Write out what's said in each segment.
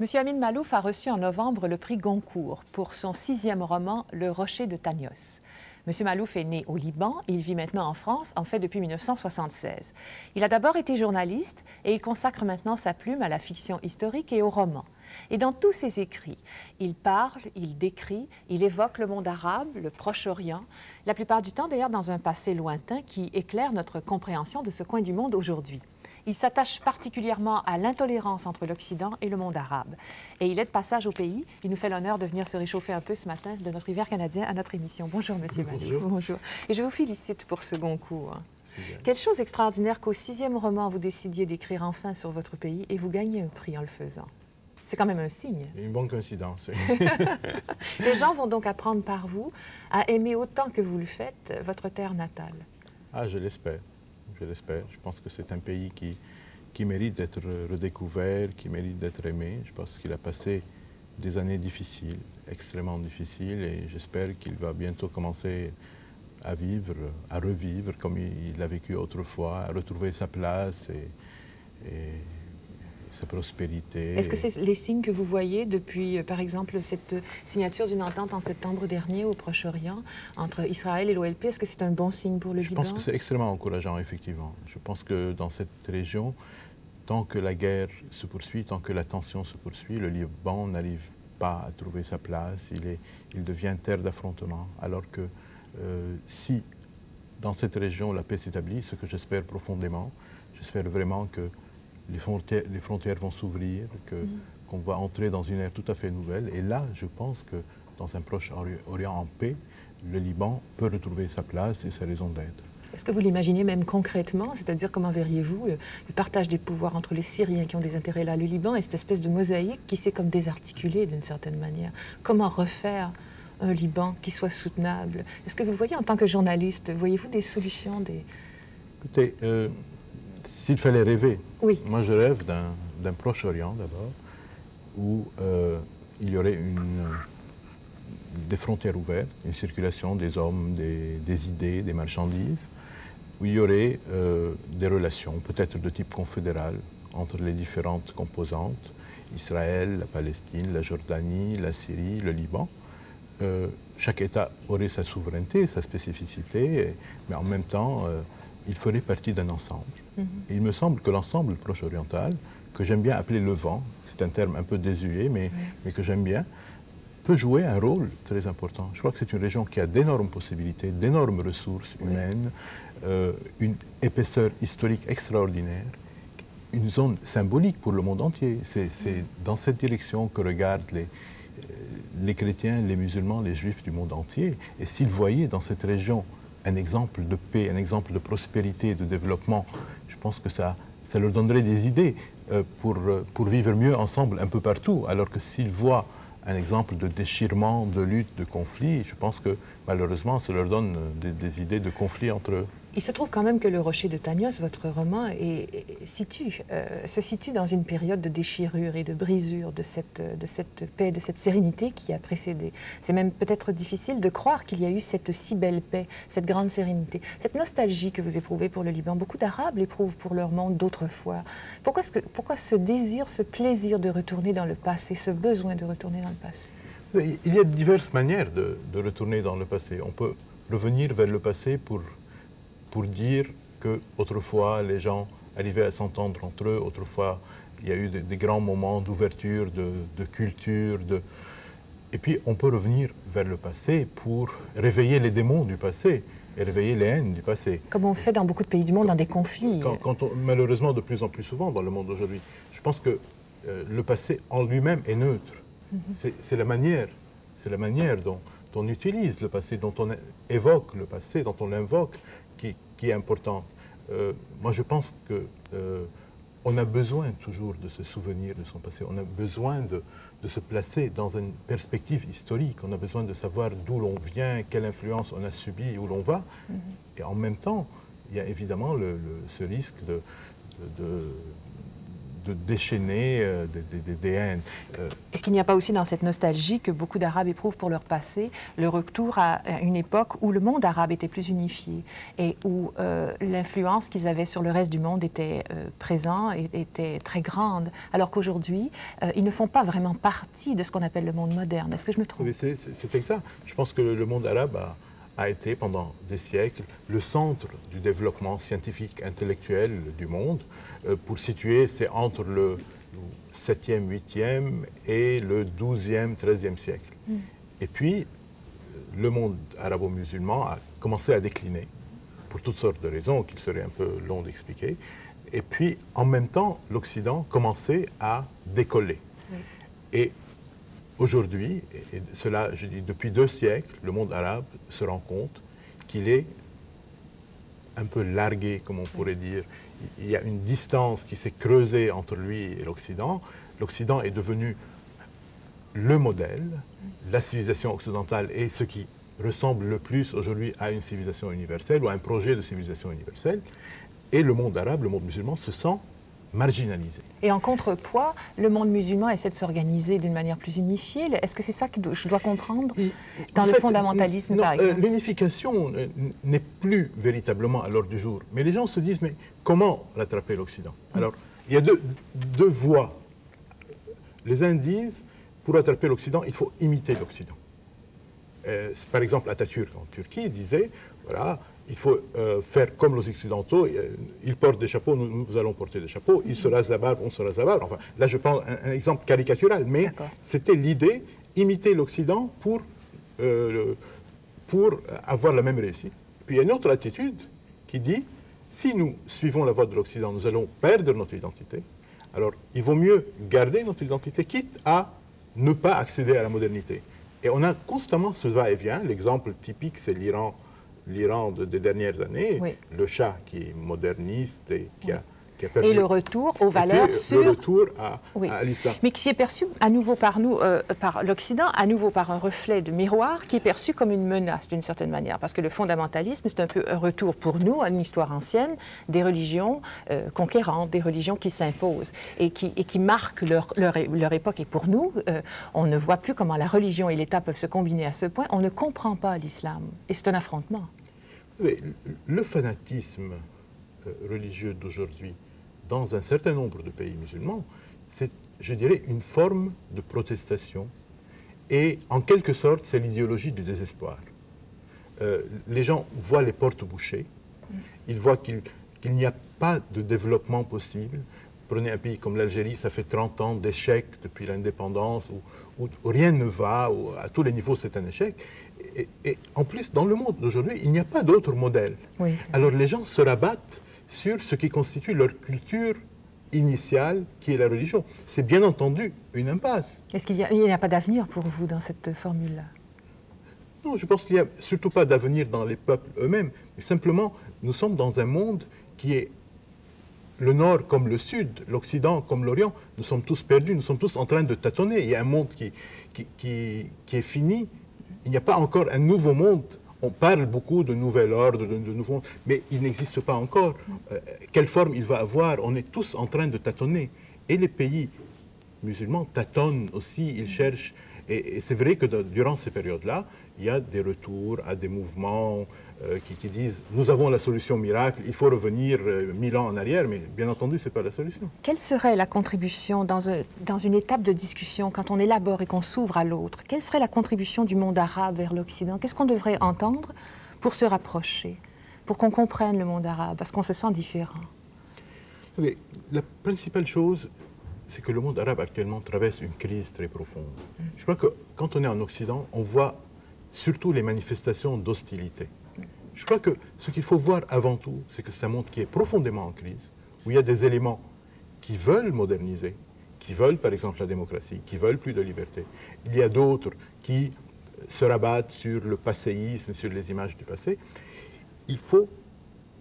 Monsieur Amin Maalouf a reçu en novembre le prix Goncourt pour son 6e roman « Le Rocher de Tanios ». Monsieur Maalouf est né au Liban, il vit maintenant en France, en fait depuis 1976. Il a d'abord été journaliste et il consacre maintenant sa plume à la fiction historique et au roman. Et dans tous ses écrits, il parle, il décrit, il évoque le monde arabe, le Proche-Orient, la plupart du temps d'ailleurs dans un passé lointain qui éclaire notre compréhension de ce coin du monde aujourd'hui. Il s'attache particulièrement à l'intolérance entre l'Occident et le monde arabe. Et il est de passage au pays. Il nous fait l'honneur de venir se réchauffer un peu ce matin de notre hiver canadien à notre émission. Bonjour, monsieur Maalouf. Bonjour. Bonjour. Et je vous félicite pour ce Goncourt. Quelle chose extraordinaire qu'au 6e roman, vous décidiez d'écrire enfin sur votre pays et vous gagnez un prix en le faisant. C'est quand même un signe. Une bonne coïncidence. Les gens vont donc apprendre par vous à aimer autant que vous le faites votre terre natale. Ah, je l'espère. Je l'espère. Je pense que c'est un pays qui mérite d'être redécouvert, qui mérite d'être aimé. Je pense qu'il a passé des années difficiles, extrêmement difficiles, et j'espère qu'il va bientôt commencer à vivre, à revivre comme il l'a vécu autrefois, à retrouver sa place et sa prospérité. Est-ce que c'est les signes que vous voyez depuis, par exemple, cette signature d'une entente en septembre dernier au Proche-Orient entre Israël et l'OLP? Est-ce que c'est un bon signe pour le Liban? Je pense que c'est extrêmement encourageant, effectivement. Je pense que dans cette région, tant que la guerre se poursuit, tant que la tension se poursuit, le Liban n'arrive pas à trouver sa place. Il devient terre d'affrontement. Alors que si dans cette région la paix s'établit, ce que j'espère profondément, j'espère vraiment que les frontières vont s'ouvrir, qu'on va entrer dans une ère tout à fait nouvelle. Et là, je pense que dans un Proche-Orient en paix, le Liban peut retrouver sa place et sa raison d'être. Est-ce que vous l'imaginez même concrètement? C'est-à-dire, comment verriez-vous le partage des pouvoirs entre les Syriens qui ont des intérêts là, le Liban, et cette espèce de mosaïque qui s'est comme désarticulée d'une certaine manière? Comment refaire un Liban qui soit soutenable? Est-ce que vous le voyez en tant que journaliste? Voyez-vous des solutions? Écoutez, s'il fallait rêver, oui. Moi je rêve d'un Proche-Orient d'abord, où il y aurait des frontières ouvertes, une circulation des hommes, des idées, des marchandises, où il y aurait des relations, peut-être de type confédéral, entre les différentes composantes, Israël, la Palestine, la Jordanie, la Syrie, le Liban. Chaque État aurait sa souveraineté, sa spécificité, mais en même temps, il ferait partie d'un ensemble. Et il me semble que l'ensemble proche-oriental, que j'aime bien appeler Levant, c'est un terme un peu désuet, mais que j'aime bien, peut jouer un rôle très important. Je crois que c'est une région qui a d'énormes possibilités, d'énormes ressources humaines, une épaisseur historique extraordinaire, une zone symbolique pour le monde entier. C'est dans cette direction que regardent les chrétiens, les musulmans, les juifs du monde entier. Et s'ils voyaient dans cette région un exemple de paix, un exemple de prospérité, de développement, je pense que ça leur donnerait des idées pour vivre mieux ensemble un peu partout. Alors que s'ils voient un exemple de déchirement, de lutte, de conflit, je pense que malheureusement ça leur donne des idées de conflit entre eux. Il se trouve quand même que Le Rocher de Tanios, votre roman, se situe dans une période de déchirure et de brisure de cette paix, de cette sérénité qui a précédé. C'est même peut-être difficile de croire qu'il y a eu cette si belle paix, cette grande sérénité, cette nostalgie que vous éprouvez pour le Liban. Beaucoup d'Arabes l'éprouvent pour leur monde d'autrefois. Pourquoi ce désir, ce plaisir de retourner dans le passé, ce besoin de retourner dans le passé? Il y a diverses manières de retourner dans le passé. On peut revenir vers le passé pour dire qu'autrefois, les gens arrivaient à s'entendre entre eux. Autrefois, il y a eu des grands moments d'ouverture, de culture. Et puis, on peut revenir vers le passé pour réveiller les démons du passé et réveiller les haines du passé. Comme on fait dans beaucoup de pays du monde, dans des conflits. Malheureusement, de plus en plus souvent dans le monde d'aujourd'hui. Je pense que le passé en lui-même est neutre. C'est la manière dont on utilise le passé, dont on évoque le passé, dont on l'invoque, qui est importante. Moi, je pense qu'on a besoin toujours de se souvenir de son passé. On a besoin de se placer dans une perspective historique. On a besoin de savoir d'où l'on vient, quelle influence on a subie, où l'on va. Et en même temps, il y a évidemment ce risque de de déchaîner des haines. Est-ce qu'il n'y a pas aussi dans cette nostalgie que beaucoup d'Arabes éprouvent pour leur passé, le retour à une époque où le monde arabe était plus unifié et où l'influence qu'ils avaient sur le reste du monde était présente et était très grande, alors qu'aujourd'hui, ils ne font pas vraiment partie de ce qu'on appelle le monde moderne. Est-ce que je me trompe? C'est exact. Je pense que le monde arabe a été pendant des siècles le centre du développement scientifique, intellectuel du monde. Pour situer, c'est entre le 7e, 8e et le 12e, 13e siècle. Et puis, le monde arabo-musulman a commencé à décliner, pour toutes sortes de raisons qu'il serait un peu long d'expliquer. Et puis, en même temps, l'Occident commençait à décoller. Oui. Et aujourd'hui, et cela, je dis, depuis 2 siècles, le monde arabe se rend compte qu'il est un peu largué, comme on pourrait dire. Il y a une distance qui s'est creusée entre lui et l'Occident. L'Occident est devenu le modèle. La civilisation occidentale est ce qui ressemble le plus aujourd'hui à une civilisation universelle ou à un projet de civilisation universelle. Et le monde arabe, le monde musulman, se sent marginalisé. Et en contrepoids, le monde musulman essaie de s'organiser d'une manière plus unifiée. Est-ce que c'est ça que je dois comprendre dans le fondamentalisme, par exemple? L'unification n'est plus véritablement à l'ordre du jour. Mais les gens se disent, mais comment rattraper l'Occident? Alors, il y a deux voies. Les uns disent, pour rattraper l'Occident, il faut imiter l'Occident. Par exemple, Atatürk en Turquie disait, voilà, il faut faire comme les Occidentaux, ils portent des chapeaux, nous allons porter des chapeaux, ils se rasent la barbe, on se rase la barbe. Enfin, là, je prends un exemple caricatural, mais c'était l'idée, imiter l'Occident pour avoir la même réussite. Puis il y a une autre attitude qui dit, si nous suivons la voie de l'Occident, nous allons perdre notre identité, alors il vaut mieux garder notre identité, quitte à ne pas accéder à la modernité. Et on a constamment ce va-et-vient, l'exemple typique, c'est l'Iran des dernières années, oui. Le Shah qui est moderniste et qui a perdu... Et le retour aux valeurs sur... Le retour à l'islam. Mais qui est perçu à nouveau par nous, par l'Occident, à nouveau par un reflet de miroir qui est perçu comme une menace d'une certaine manière. Parce que le fondamentalisme, c'est un peu un retour pour nous à une histoire ancienne, des religions conquérantes, des religions qui s'imposent et qui marquent leur époque. Et pour nous, on ne voit plus comment la religion et l'État peuvent se combiner à ce point. On ne comprend pas l'islam. Et c'est un affrontement. Le fanatisme religieux d'aujourd'hui, dans un certain nombre de pays musulmans, c'est, je dirais, une forme de protestation. Et en quelque sorte, c'est l'idéologie du désespoir. Les gens voient les portes bouchées, ils voient qu'il n'y a pas de développement possible. Prenez un pays comme l'Algérie, ça fait 30 ans d'échecs depuis l'indépendance, où rien ne va, où à tous les niveaux c'est un échec. Et en plus, dans le monde d'aujourd'hui, il n'y a pas d'autre modèle. Oui, alors les gens se rabattent sur ce qui constitue leur culture initiale, qui est la religion. C'est bien entendu une impasse. Est-ce qu'il n'y a pas d'avenir pour vous dans cette formule-là? Non, je pense qu'il n'y a surtout pas d'avenir dans les peuples eux-mêmes. Simplement, nous sommes dans un monde qui est le Nord comme le Sud, l'Occident comme l'Orient. Nous sommes tous perdus, nous sommes tous en train de tâtonner. Il y a un monde qui est fini. Il n'y a pas encore un nouveau monde. On parle beaucoup de nouvel ordre, de nouveau monde, mais il n'existe pas encore. Quelle forme il va avoir? On est tous en train de tâtonner. Et les pays musulmans tâtonnent aussi, ils cherchent. Et c'est vrai que durant ces périodes-là, il y a des retours à des mouvements qui disent « nous avons la solution miracle, il faut revenir 1000 ans en arrière », mais bien entendu, ce n'est pas la solution. Quelle serait la contribution dans une étape de discussion, quand on élabore et qu'on s'ouvre à l'autre? Quelle serait la contribution du monde arabe vers l'Occident? Qu'est-ce qu'on devrait entendre pour se rapprocher, pour qu'on comprenne le monde arabe, parce qu'on se sent différent? Mais la principale chose, c'est que le monde arabe actuellement traverse une crise très profonde. Je crois que quand on est en Occident, on voit surtout les manifestations d'hostilité. Je crois que ce qu'il faut voir avant tout, c'est que c'est un monde qui est profondément en crise, où il y a des éléments qui veulent moderniser, qui veulent par exemple la démocratie, qui veulent plus de liberté. Il y a d'autres qui se rabattent sur le passéisme, sur les images du passé. Il faut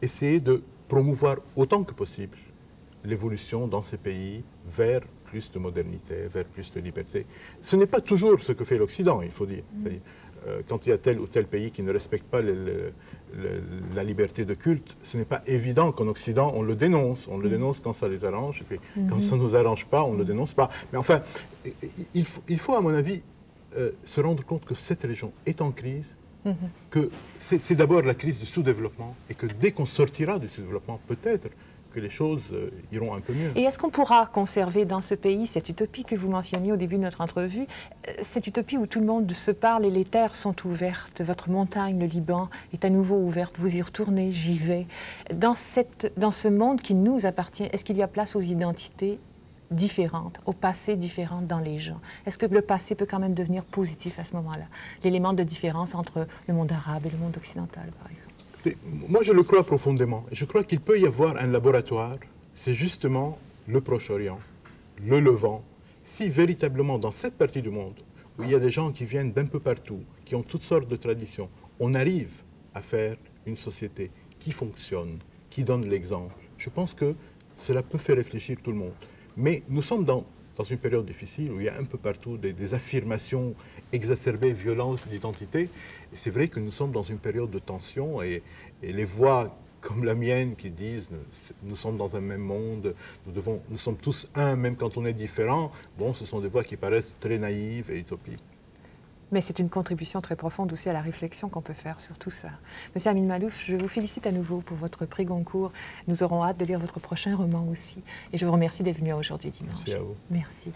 essayer de promouvoir autant que possible l'évolution dans ces pays vers plus de modernité, vers plus de liberté. Ce n'est pas toujours ce que fait l'Occident, il faut dire. quand il y a tel ou tel pays qui ne respecte pas la liberté de culte, ce n'est pas évident qu'en Occident, on le dénonce. On le dénonce quand ça les arrange, et puis quand ça ne nous arrange pas, on ne le dénonce pas. Mais enfin, il faut à mon avis, se rendre compte que cette région est en crise, que c'est d'abord la crise du sous-développement, et que dès qu'on sortira du sous-développement, peut-être que les choses iront un peu mieux. Et est-ce qu'on pourra conserver dans ce pays cette utopie que vous mentionniez au début de notre entrevue, cette utopie où tout le monde se parle et les terres sont ouvertes, votre montagne, le Liban, est à nouveau ouverte, vous y retournez, j'y vais. Dans ce monde qui nous appartient, est-ce qu'il y a place aux identités différentes, au passé différent dans les gens? Est-ce que le passé peut quand même devenir positif à ce moment-là? L'élément de différence entre le monde arabe et le monde occidental, par exemple. Moi, je le crois profondément. Je crois qu'il peut y avoir un laboratoire, c'est justement le Proche-Orient, le Levant. Si véritablement, dans cette partie du monde, où il y a des gens qui viennent d'un peu partout, qui ont toutes sortes de traditions, on arrive à faire une société qui fonctionne, qui donne l'exemple, je pense que cela peut faire réfléchir tout le monde. Mais nous sommes dans une période difficile où il y a un peu partout des affirmations exacerbées, violentes, d'identité. Et c'est vrai que nous sommes dans une période de tension et les voix comme la mienne qui disent « nous sommes dans un même monde, nous sommes tous un, même quand on est différents », bon, ce sont des voix qui paraissent très naïves et utopiques. Mais c'est une contribution très profonde aussi à la réflexion qu'on peut faire sur tout ça. Monsieur Amin Maalouf, je vous félicite à nouveau pour votre prix Goncourt. Nous aurons hâte de lire votre prochain roman aussi. Et je vous remercie d'être venu aujourd'hui dimanche. Merci à vous. Merci.